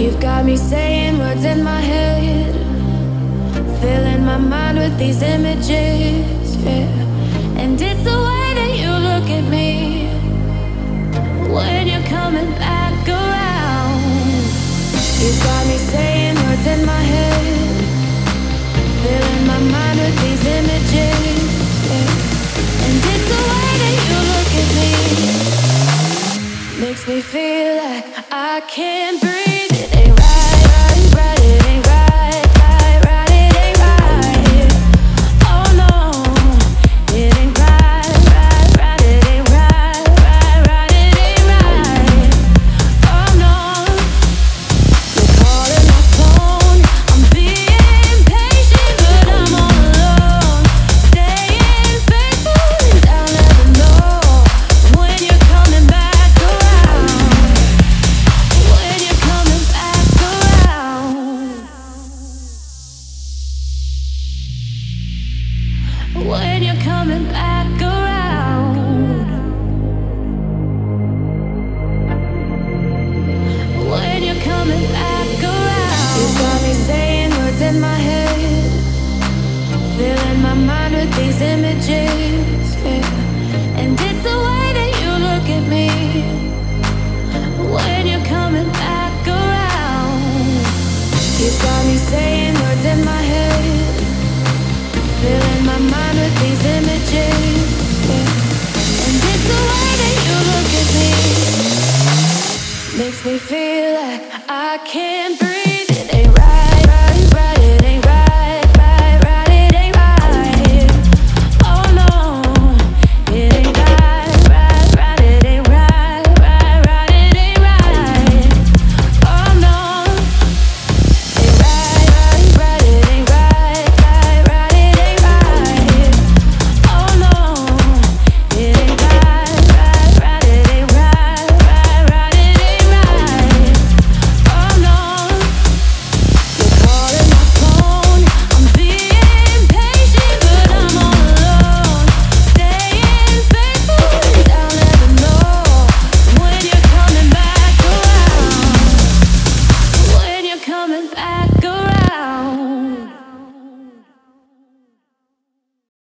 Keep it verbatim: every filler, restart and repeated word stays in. You've got me saying words in my head, filling my mind with these images, yeah. And it's the way that you look at me when you're coming back around. You've got me saying words in my head, filling my mind with these images, yeah. And it's the way that you look at me makes me feel like I can't breathe. When you're coming back around, when you're coming back around. You've got me saying words in my head, filling my mind with these images, yeah. And it's the way that you look at me when you're coming back around. You've got me saying words in my head, filling my mind with these images, yeah. And it's the way that you look at me makes me feel like I can't breathe.